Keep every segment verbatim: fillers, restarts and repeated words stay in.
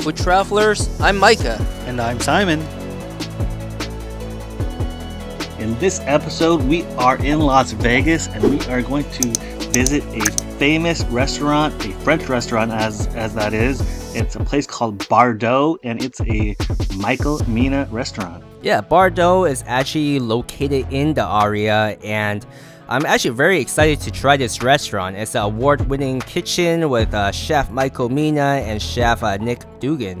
Food two ravelers, I'm Micah. And I'm Simon. In this episode, we are in Las Vegas and we are going to visit a famous restaurant, a French restaurant as, as that is. It's a place called Bardot and it's a Michael Mina restaurant. Yeah, Bardot is actually located in the Aria and I'm actually very excited to try this restaurant. It's an award-winning kitchen with uh, Chef Michael Mina and Chef uh, Nick Dugan.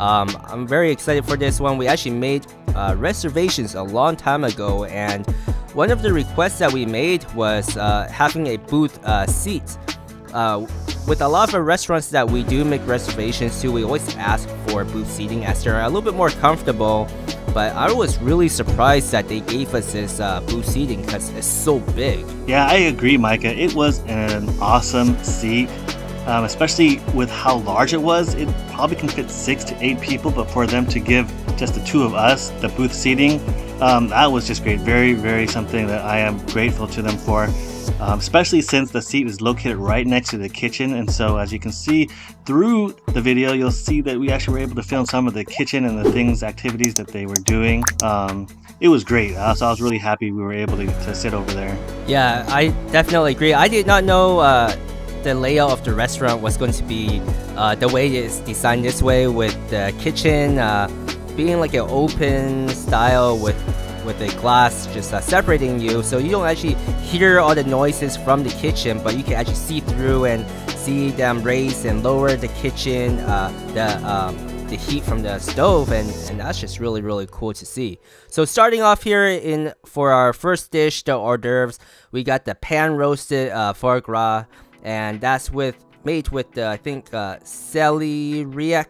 Um, I'm very excited for this one. We actually made uh, reservations a long time ago, and one of the requests that we made was uh, having a booth uh, seat. Uh, with a lot of our restaurants that we do make reservations to, we always ask for booth seating as they're a little bit more comfortable. But I was really surprised that they gave us this uh, booth seating because it's so big. Yeah, I agree, Micah. It was an awesome seat, um, especially with how large it was. It probably can fit six to eight people, but for them to give just the two of us the booth seating, um, that was just great. Very, very something that I am grateful to them for. Um, especially since the seat is located right next to the kitchen, and so as you can see through the video, you'll see that we actually were able to film some of the kitchen and the things, activities that they were doing. Um, it was great, uh, so I was really happy we were able to, to sit over there. Yeah, I definitely agree. I did not know uh, the layout of the restaurant was going to be uh, the way it's designed this way, with the kitchen uh, being like an open style with with a glass just uh, separating you, so you don't actually hear all the noises from the kitchen, but you can actually see through and see them raise and lower the kitchen, uh, the um, the heat from the stove, and, and that's just really, really cool to see. So starting off here in for our first dish, the hors d'oeuvres, we got the pan-roasted uh, foie gras, and that's with made with the, I think, uh, celeriac,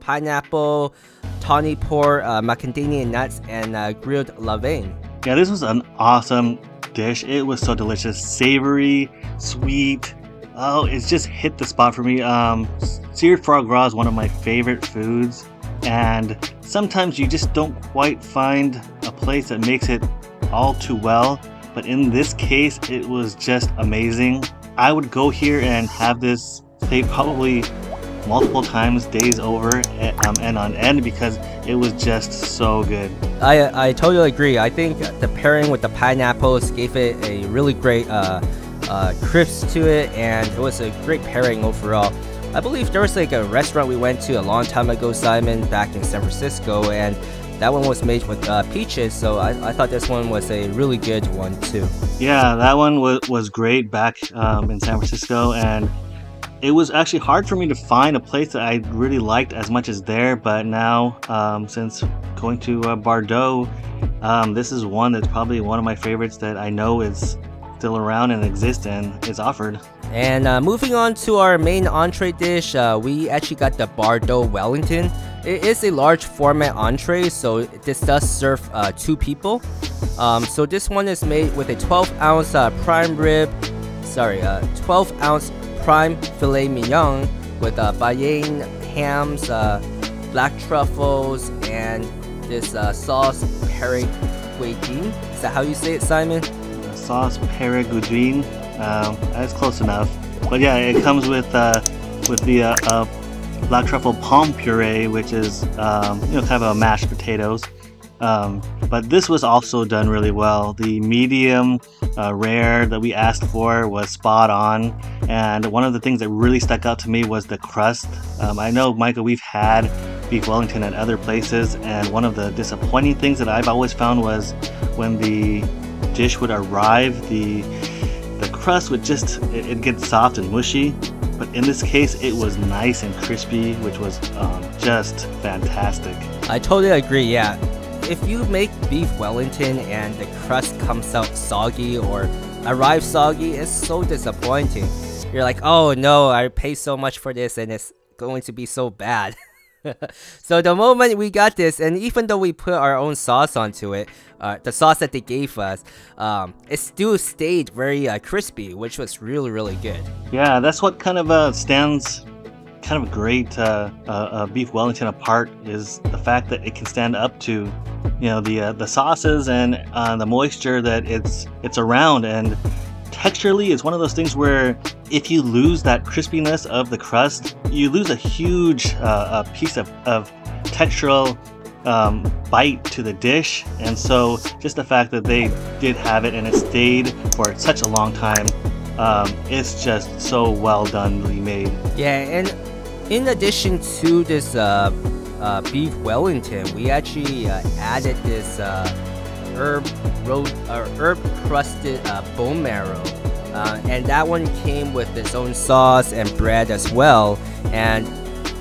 pineapple, tawny port, uh, macadamia nuts, and uh, grilled levain. Yeah, this was an awesome dish. It was so delicious, savory, sweet. Oh, it's just hit the spot for me. Um, seared foie gras is one of my favorite foods, and sometimes you just don't quite find a place that makes it all too well. But in this case, it was just amazing. I would go here and have this plate probably multiple times, days over, um, and on end, because it was just so good. I, I totally agree. I think the pairing with the pineapples gave it a really great uh, uh, crisp to it, and it was a great pairing overall. I believe there was like a restaurant we went to a long time ago, Simon, back in San Francisco, and that one was made with uh, peaches, so I, I thought this one was a really good one too. Yeah, that one was, was great back um, in San Francisco, and it was actually hard for me to find a place that I really liked as much as there, but now um, since going to uh, Bardot, um, this is one that's probably one of my favorites that I know is still around and exists and is offered. And uh, moving on to our main entree dish, uh, we actually got the Bardot Wellington. It is a large format entree, so this does serve uh, two people. Um, so this one is made with a twelve ounce uh, prime rib, sorry, uh, twelve ounce prime filet mignon with uh, bayonne hams, uh, black truffles, and this uh, sauce perigourdine. Is that how you say it, Simon? The sauce perigourdine. Um, that's close enough. But yeah, it comes with uh, with the uh, uh, black truffle palm puree, which is um, you know kind of a mashed potatoes. Um, but this was also done really well. The medium uh, rare that we asked for was spot on, and one of the things that really stuck out to me was the crust. Um, I know, Michael, we've had beef Wellington at other places, and one of the disappointing things that I've always found was when the dish would arrive, the the crust would just it, it gets soft and mushy. But in this case, it was nice and crispy, which was um, just fantastic. I totally agree. Yeah. If you make beef Wellington and the crust comes out soggy or arrives soggy, it's so disappointing. You're like, oh no, I paid so much for this and it's going to be so bad. So the moment we got this, and even though we put our own sauce onto it, uh, the sauce that they gave us, um, it still stayed very uh, crispy, which was really, really good. Yeah, that's what kind of uh, stands kind of great uh, uh, uh, beef Wellington apart, is the fact that it can stand up to, you know, the uh, the sauces and uh, the moisture that it's it's around, and texturally is one of those things where if you lose that crispiness of the crust, you lose a huge uh, a piece of, of textural um, bite to the dish. And so just the fact that they did have it and it stayed for such a long time, um, it's just so well done made. Yeah, and in addition to this uh, uh, beef Wellington, we actually uh, added this uh, herb ro uh, herb crusted uh, bone marrow, uh, and that one came with its own sauce and bread as well. And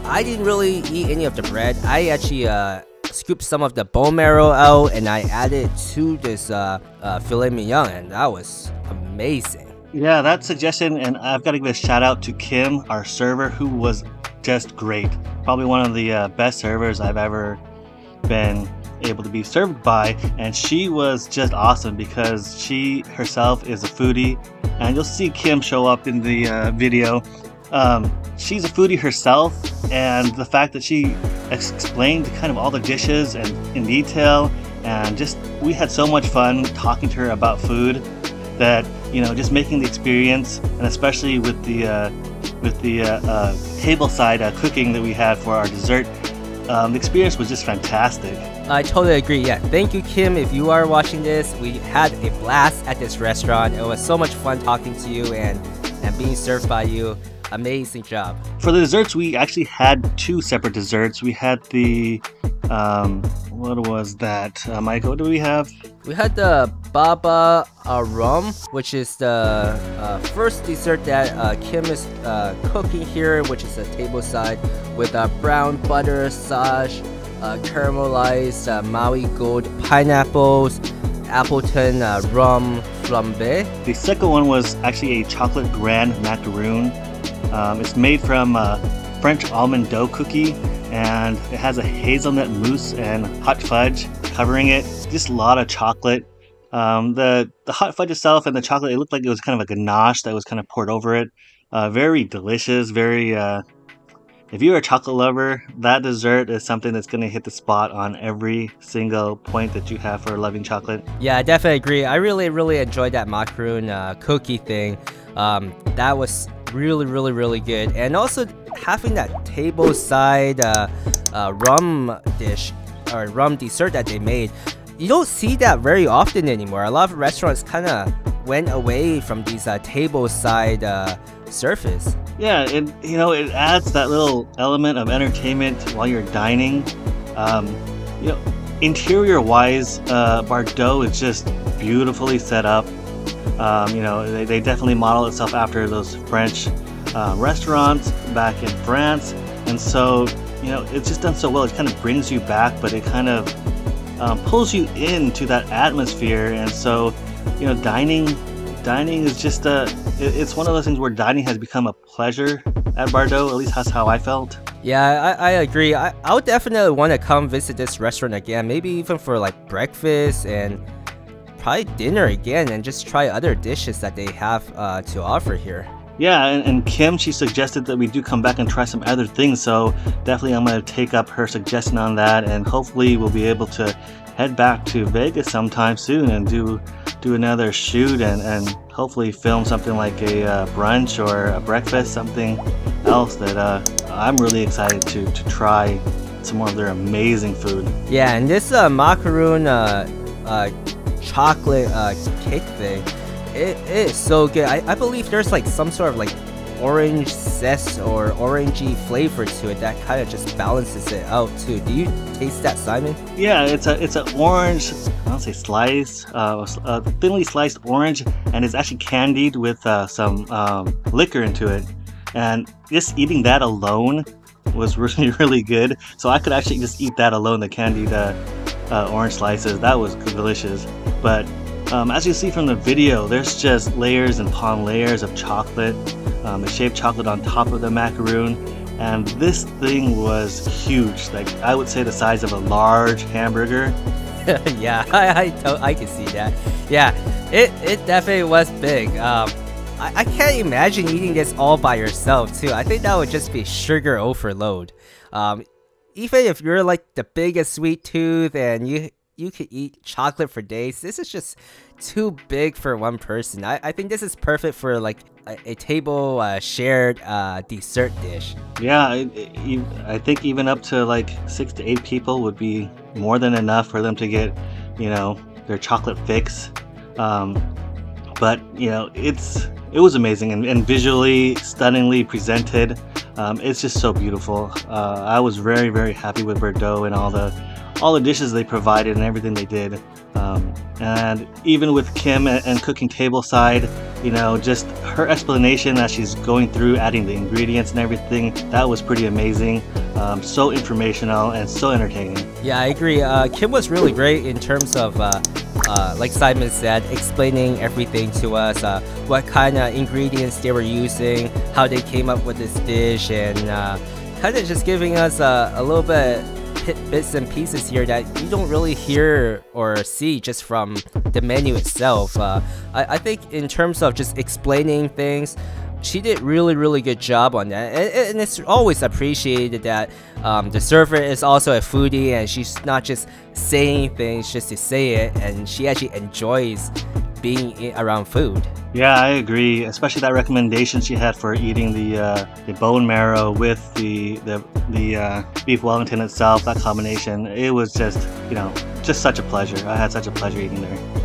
I didn't really eat any of the bread. I actually uh, scooped some of the bone marrow out and I added to this uh, uh, filet mignon, and that was amazing. Yeah, that suggestion, and I've got to give a shout out to Kim, our server, who was just great. Probably one of the uh, best servers I've ever been able to be served by, and she was just awesome because she herself is a foodie, and you'll see Kim show up in the uh, video. Um, she's a foodie herself, and the fact that she ex explained kind of all the dishes and in detail, and just we had so much fun talking to her about food that, you know, just making the experience, and especially with the uh, with the uh, uh, table side uh, cooking that we had for our dessert, um, the experience was just fantastic. I totally agree. Yeah, thank you, Kim. If you are watching this, we had a blast at this restaurant. It was so much fun talking to you and and being served by you. Amazing job. For the desserts, we actually had two separate desserts. We had the um, what was that, uh, Michael? What do we have? We had the baba arum, which is the uh, first dessert that uh, Kim is uh, cooking here, which is a table side with uh, brown butter sash, Uh, caramelized uh, Maui Gold pineapples, Appleton uh, rum flambe. The second one was actually a chocolate grand macaron. Um, it's made from uh, French almond dough cookie, and it has a hazelnut mousse and hot fudge covering it. Just a lot of chocolate. Um, the, the hot fudge itself and the chocolate, it looked like it was kind of a ganache that was kind of poured over it. Uh, very delicious, very... Uh, If you're a chocolate lover, that dessert is something that's going to hit the spot on every single point that you have for loving chocolate. Yeah, I definitely agree. I really, really enjoyed that macaron uh, cookie thing. Um, that was really, really, really good. And also having that table side uh, uh, rum dish or rum dessert that they made, you don't see that very often anymore. A lot of restaurants kind of went away from these uh, table side uh, surface. Yeah, it, you know, it adds that little element of entertainment while you're dining. Um, you know, interior wise, uh, Bardot is just beautifully set up. Um, you know, they, they definitely model itself after those French uh, restaurants back in France. And so, you know, it's just done so well. It kind of brings you back, but it kind of um, pulls you into that atmosphere. And so, you know, dining Dining is just a, it's one of those things where dining has become a pleasure at Bardot, at least that's how I felt. Yeah, I, I agree. I, I would definitely want to come visit this restaurant again, maybe even for like breakfast and probably dinner again, and just try other dishes that they have uh, to offer here. Yeah, and, and Kim, she suggested that we do come back and try some other things, so definitely I'm going to take up her suggestion on that, and hopefully we'll be able to head back to Vegas sometime soon and do do another shoot and, and hopefully film something like a uh, brunch or a breakfast, something else that uh, I'm really excited to, to try some more of their amazing food. Yeah, and this uh, macaron uh, uh, chocolate uh, cake thing, it, it is so good. I, I believe there's like some sort of like orange zest or orangey flavor to it that kind of just balances it out too. Do you taste that, Simon? Yeah, it's a it's an orange, I don't say slice, uh, a thinly sliced orange, and it's actually candied with uh, some um, liquor into it. And just eating that alone was really, really good. So I could actually just eat that alone, the candied uh, uh, orange slices. That was delicious. But um, as you see from the video, there's just layers upon layers of chocolate. Um, the shaped chocolate on top of the macaron, and this thing was huge. Like, I would say the size of a large hamburger. Yeah, I, I, I can see that. Yeah, it, it definitely was big. Um, I, I can't imagine eating this all by yourself too. I think that would just be sugar overload. Um, even if you're like the biggest sweet tooth and you you could eat chocolate for days. This is just too big for one person. I, I think this is perfect for like a, a table uh, shared uh, dessert dish. Yeah, I, I think even up to like six to eight people would be more than enough for them to get, you know, their chocolate fix. Um, but, you know, it's it was amazing and, and visually stunningly presented. Um, it's just so beautiful. Uh, I was very, very happy with Bardot and all the all the dishes they provided and everything they did. Um, and even with Kim and, and cooking table side, you know, just her explanation that she's going through, adding the ingredients and everything, that was pretty amazing. Um, so informational and so entertaining. Yeah, I agree. Uh, Kim was really great in terms of, uh, uh, like Simon said, explaining everything to us, uh, what kind of ingredients they were using, how they came up with this dish, and uh, kind of just giving us uh, a little bit bits and pieces here that you don't really hear or see just from the menu itself. Uh, I, I think in terms of just explaining things, she did really, really good job on that. And, and it's always appreciated that um, the server is also a foodie and she's not just saying things just to say it, and she actually enjoys being around food. Yeah, I agree. Especially that recommendation she had for eating the uh, the bone marrow with the the, the uh, beef Wellington itself. That combination, it was just you know just such a pleasure. I had such a pleasure eating there.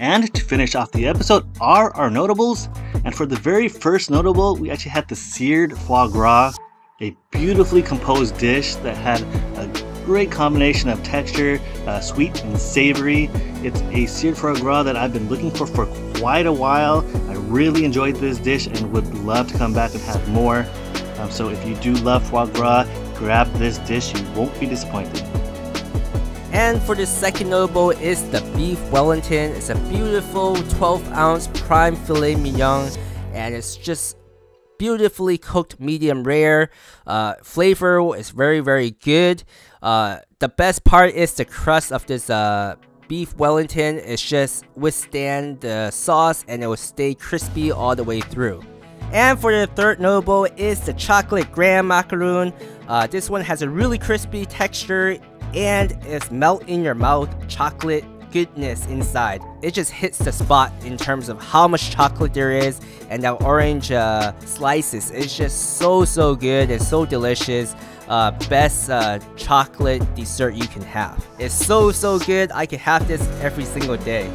And to finish off the episode are our notables, and for the very first notable we actually had the seared foie gras, a beautifully composed dish that had a great combination of texture, uh, sweet and savory. It's a seared foie gras that I've been looking for for quite a while. I really enjoyed this dish and would love to come back and have more. Um, so if you do love foie gras, grab this dish, you won't be disappointed. And for the second notable is the beef Wellington. It's a beautiful twelve ounce prime filet mignon, and it's just beautifully cooked medium rare. Uh, flavor is very, very good. Uh, the best part is the crust of this uh, beef Wellington. It's just withstand the sauce and it will stay crispy all the way through. And for the third notable is the chocolate grand macaron. Uh, this one has a really crispy texture and it's melt in your mouth chocolate goodness inside. It just hits the spot in terms of how much chocolate there is, and that orange uh, slices, it's just so so good and so delicious. Uh, best uh, chocolate dessert you can have. It's so so good. I could have this every single day.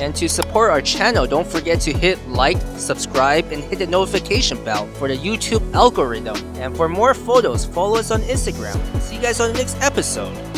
And to support our channel, don't forget to hit like, subscribe, and hit the notification bell for the YouTube algorithm. And for more photos, follow us on Instagram. See you guys on the next episode.